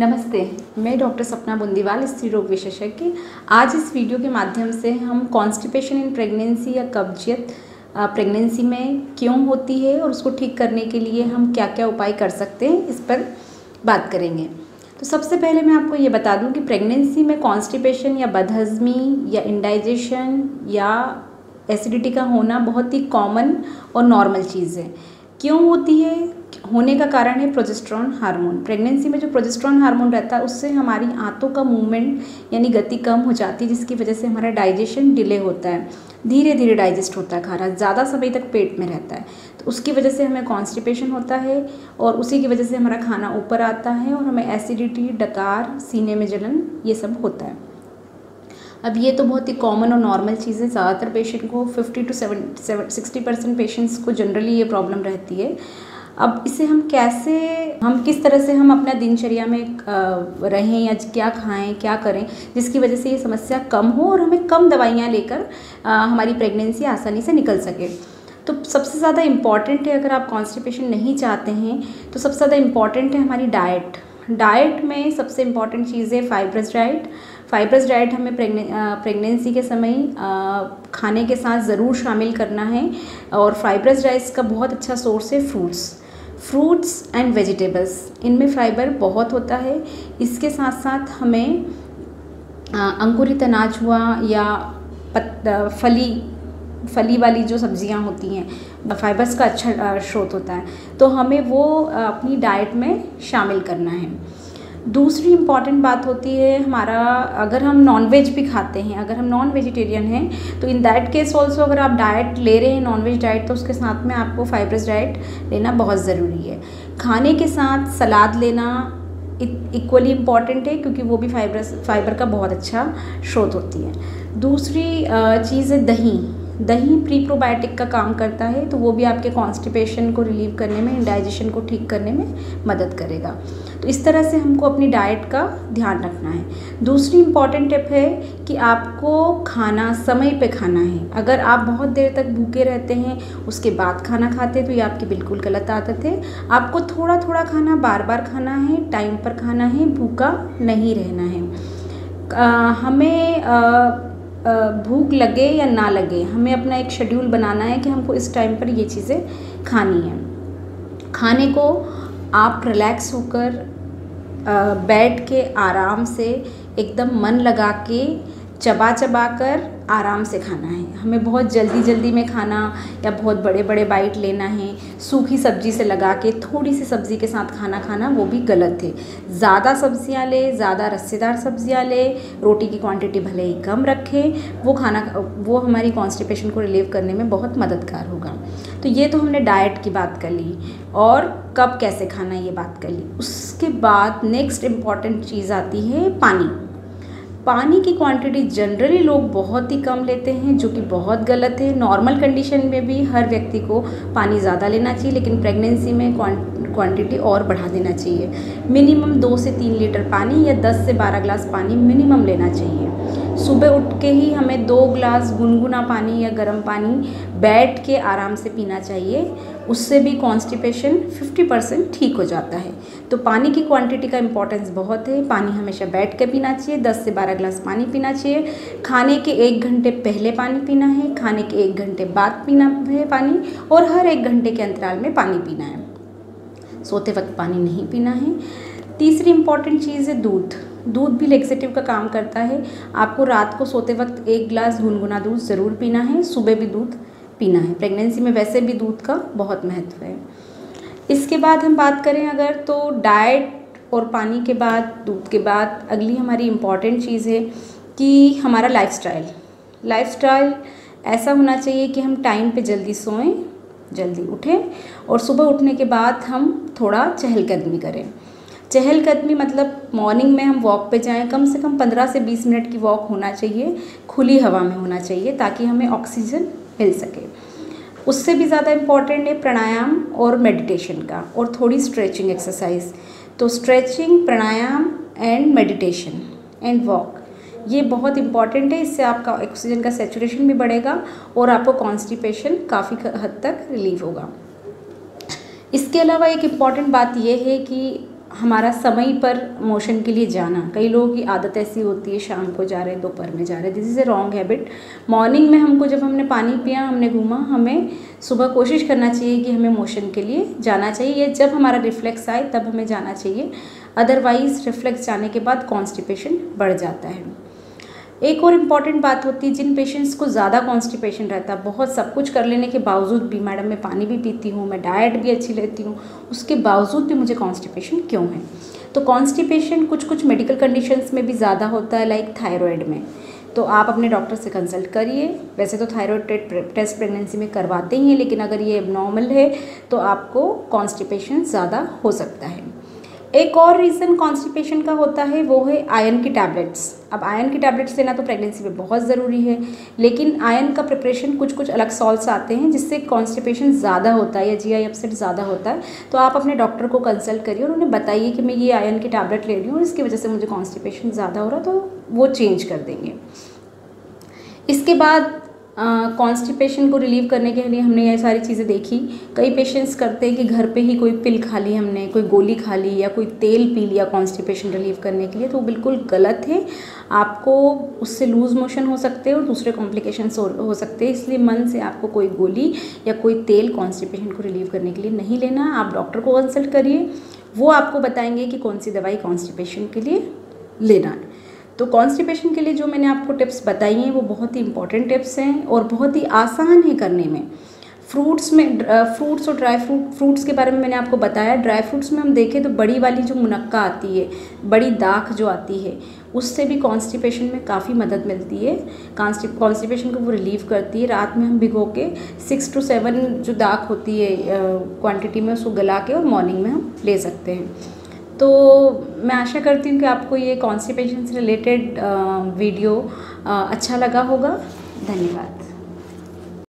नमस्ते, मैं डॉक्टर सपना बुंदीवाल, स्त्री रोग विशेषज्ञ। आज इस वीडियो के माध्यम से हम कॉन्स्टिपेशन इन प्रेगनेंसी या कब्जियत प्रेगनेंसी में क्यों होती है और उसको ठीक करने के लिए हम क्या क्या उपाय कर सकते हैं, इस पर बात करेंगे। तो सबसे पहले मैं आपको ये बता दूं कि प्रेगनेंसी में कॉन्स्टिपेशन या बदहजमी या इंडाइजेशन या एसिडिटी का होना बहुत ही कॉमन और नॉर्मल चीज़ है। क्यों होती है? होने का कारण है प्रोजेस्ट्रॉन हार्मोन। प्रेगनेंसी में जो प्रोजेस्ट्रॉन हार्मोन रहता है उससे हमारी आंतों का मूवमेंट यानी गति कम हो जाती है, जिसकी वजह से हमारा डाइजेशन डिले होता है, धीरे धीरे डाइजेस्ट होता है, खाना ज़्यादा समय तक पेट में रहता है। तो उसकी वजह से हमें कॉन्स्टिपेशन होता है और उसी की वजह से हमारा खाना ऊपर आता है और हमें एसिडिटी, डकार, सीने में जलन, ये सब होता है। अब ये तो बहुत ही कॉमन और नॉर्मल चीज़ है। ज़्यादातर पेशेंट को 50 to 60% पेशेंट्स को जनरली ये प्रॉब्लम रहती है। अब इसे हम किस तरह से अपना दिनचर्या में रहें या क्या खाएं, क्या करें, जिसकी वजह से ये समस्या कम हो और हमें कम दवाइयाँ लेकर हमारी प्रेगनेंसी आसानी से निकल सके। तो सबसे ज़्यादा इम्पॉर्टेंट है, अगर आप कॉन्स्टिपेशन नहीं चाहते हैं तो सबसे ज़्यादा इम्पॉर्टेंट है हमारी डाइट। डाइट में सबसे इम्पॉर्टेंट चीज़ है फाइब्रस डाइट। फाइब्रस डाइट हमें प्रेगनेंसी के समय खाने के साथ ज़रूर शामिल करना है और फाइब्रस डाइट का बहुत अच्छा सोर्स है फ्रूट्स एंड वेजिटेबल्स। इनमें फाइबर बहुत होता है। इसके साथ साथ हमें अंकुरित अनाज हुआ या फली वाली जो सब्जियां होती हैं, फाइबर्स का अच्छा स्रोत होता है, तो हमें वो अपनी डाइट में शामिल करना है। दूसरी इम्पॉर्टेंट बात होती है हमारा, अगर हम नॉनवेज भी खाते हैं, अगर हम नॉन वेजिटेरियन हैं, तो इन दैट केस ऑल्सो अगर आप डाइट ले रहे हैं नॉनवेज डाइट, तो उसके साथ में आपको फाइब्रस डाइट लेना बहुत ज़रूरी है। खाने के साथ सलाद लेना इक्वली इम्पॉर्टेंट है, क्योंकि वो भी फाइबर का बहुत अच्छा स्रोत होती है। दूसरी चीज़ है दही। दही प्रीप्रोबायोटिक का काम करता है, तो वो भी आपके कॉन्स्टिपेशन को रिलीव करने में, इंडाइजेशन को ठीक करने में मदद करेगा। तो इस तरह से हमको अपनी डाइट का ध्यान रखना है। दूसरी इम्पॉर्टेंट टिप है कि आपको खाना समय पे खाना है। अगर आप बहुत देर तक भूखे रहते हैं उसके बाद खाना खाते हैं तो ये आपकी बिल्कुल गलत आदत है। आपको थोड़ा थोड़ा खाना, बार बार खाना है, टाइम पर खाना है, भूखा नहीं रहना है। हमें भूख लगे या ना लगे, हमें अपना एक शेड्यूल बनाना है कि हमको इस टाइम पर ये चीज़ें खानी हैं। खाने को आप रिलैक्स होकर बैठ के आराम से एकदम मन लगा के चबा कर आराम से खाना है। हमें बहुत जल्दी में खाना या बहुत बड़े बाइट लेना है। सूखी सब्ज़ी से लगा के थोड़ी सी सब्ज़ी के साथ खाना वो भी गलत है। ज़्यादा सब्जियां ले, ज़्यादा रस्सेदार सब्जियां ले, रोटी की क्वांटिटी भले ही कम रखें, वो हमारी कॉन्स्टिपेशन को रिलीव करने में बहुत मददगार होगा। तो ये तो हमने डाइट की बात कर ली और कब कैसे खाना ये बात कर ली। उसके बाद नेक्स्ट इम्पॉर्टेंट चीज़ आती है पानी। पानी की क्वांटिटी जनरली लोग बहुत ही कम लेते हैं, जो कि बहुत गलत है। नॉर्मल कंडीशन में भी हर व्यक्ति को पानी ज़्यादा लेना चाहिए, लेकिन प्रेगनेंसी में क्वांटिटी और बढ़ा देना चाहिए। मिनिमम 2 से 3 लीटर पानी या 10 से 12 ग्लास पानी मिनिमम लेना चाहिए। सुबह उठ के ही हमें 2 ग्लास गुनगुना पानी या गर्म पानी बैठ के आराम से पीना चाहिए। उससे भी कॉन्स्टिपेशन 50% ठीक हो जाता है। तो पानी की क्वांटिटी का इम्पोर्टेंस बहुत है। पानी हमेशा बैठ के पीना चाहिए, 10 से 12 ग्लास पानी पीना चाहिए। खाने के 1 घंटे पहले पानी पीना है, खाने के 1 घंटे बाद पीना है पानी, और हर 1 घंटे के अंतराल में पानी पीना है। सोते वक्त पानी नहीं पीना है। तीसरी इम्पॉर्टेंट चीज़ है दूध। दूध भी लैक्सेटिव का काम करता है। आपको रात को सोते वक्त 1 ग्लास गुनगुना दूध ज़रूर पीना है, सुबह भी दूध पीना है। प्रेगनेंसी में वैसे भी दूध का बहुत महत्व है। इसके बाद हम बात करें अगर, तो डाइट और पानी के बाद, दूध के बाद, अगली हमारी इम्पॉर्टेंट चीज़ है कि हमारा लाइफस्टाइल ऐसा होना चाहिए कि हम टाइम पे जल्दी सोएं, जल्दी उठें, और सुबह उठने के बाद हम थोड़ा चहलकदमी करें। चहलकदमी मतलब मॉर्निंग में हम वॉक पे जाएं, कम से कम 15 से 20 मिनट की वॉक होना चाहिए, खुली हवा में होना चाहिए, ताकि हमें ऑक्सीजन मिल सके। उससे भी ज़्यादा इम्पॉर्टेंट है प्राणायाम और मेडिटेशन का, और थोड़ी स्ट्रेचिंग एक्सरसाइज। तो stretching, pranayama and meditation and walk, ये बहुत इंपॉर्टेंट है। इससे आपका ऑक्सीजन का सैचुरेशन भी बढ़ेगा और आपको कॉन्स्टिपेशन काफ़ी हद तक रिलीव होगा। इसके अलावा एक इम्पॉर्टेंट बात यह है कि हमारा समय पर मोशन के लिए जाना, कई लोगों की आदत ऐसी होती है शाम को जा रहे हैं, दोपहर में जा रहे हैं, this is a wrong habit. Morning में हमको जब हमने पानी पिया, हमने घूमा, हमें सुबह कोशिश करना चाहिए कि हमें मोशन के लिए जाना चाहिए, या जब हमारा रिफ्लेक्स आए तब हमें जाना चाहिए, अदरवाइज़ रिफ्लेक्स जाने के बाद कॉन्स्टिपेशन बढ़ जाता है। एक और इम्पॉर्टेंट बात होती है, जिन पेशेंट्स को ज़्यादा कॉन्स्टिपेशन रहता है, बहुत सब कुछ कर लेने के बावजूद भी, मैडम मैं पानी भी पीती हूँ, मैं डाइट भी अच्छी लेती हूँ, उसके बावजूद भी मुझे कॉन्स्टिपेशन क्यों है? तो कॉन्स्टिपेशन कुछ कुछ मेडिकल कंडीशंस में भी ज़्यादा होता है, लाइक थायराइड में। तो आप अपने डॉक्टर से कंसल्ट करिए। वैसे तो थायराइड टेस्ट प्रेगनेंसी में करवाते ही हैं, लेकिन अगर ये एबनॉर्मल है तो आपको कॉन्स्टिपेशन ज़्यादा हो सकता है। एक और रीज़न कॉन्स्टिपेशन का होता है वो है आयरन की टैबलेट्स। अब आयरन की टैबलेट्स लेना तो प्रेगनेंसी में बहुत ज़रूरी है, लेकिन आयरन का प्रिपरेशन कुछ कुछ अलग सॉल्ट्स आते हैं जिससे कॉन्स्टिपेशन ज़्यादा होता है या जीआई अपसेट ज़्यादा होता है। तो आप अपने डॉक्टर को कंसल्ट करिए और उन्हें बताइए कि मैं ये आयरन की टैबलेट ले रही हूँ और इसकी वजह से मुझे कॉन्स्टिपेशन ज़्यादा हो रहा, तो वो चेंज कर देंगे। इसके बाद कॉन्स्टिपेशन को रिलीव करने के लिए हमने ये सारी चीज़ें देखी। कई पेशेंट्स करते हैं कि घर पे ही कोई पिल खा ली हमने, कोई गोली खा ली या कोई तेल पी लिया कॉन्स्टिपेशन रिलीव करने के लिए, तो वो बिल्कुल गलत है। आपको उससे लूज़ मोशन हो सकते हैं और दूसरे कॉम्प्लिकेशंस हो सकते हैं, इसलिए मन से आपको कोई गोली या कोई तेल कॉन्स्टिपेशन को रिलीव करने के लिए नहीं लेना। आप डॉक्टर को कंसल्ट करिए, वो आपको बताएंगे कि कौन सी दवाई कॉन्स्टिपेशन के लिए लेना है। तो कॉन्स्टिपेशन के लिए जो मैंने आपको टिप्स बताई हैं वो बहुत ही इंपॉर्टेंट टिप्स हैं और बहुत ही आसान है करने में। फ्रूट्स और ड्राई फ्रूट्स के बारे में मैंने आपको बताया। ड्राई फ्रूट्स में हम देखें तो बड़ी वाली जो मुनक्का आती है, बड़ी दाख जो आती है, उससे भी कॉन्स्टिपेशन में काफ़ी मदद मिलती है, कॉन्स्टिपेशन को वो रिलीव करती है। रात में हम भिगो के 6 to 7 जो दाख होती है क्वान्टिटी में, उसको गला के और मॉर्निंग में हम ले सकते हैं। तो मैं आशा करती हूँ कि आपको ये कॉन्स्टिपेशन से रिलेटेड वीडियो अच्छा लगा होगा। धन्यवाद।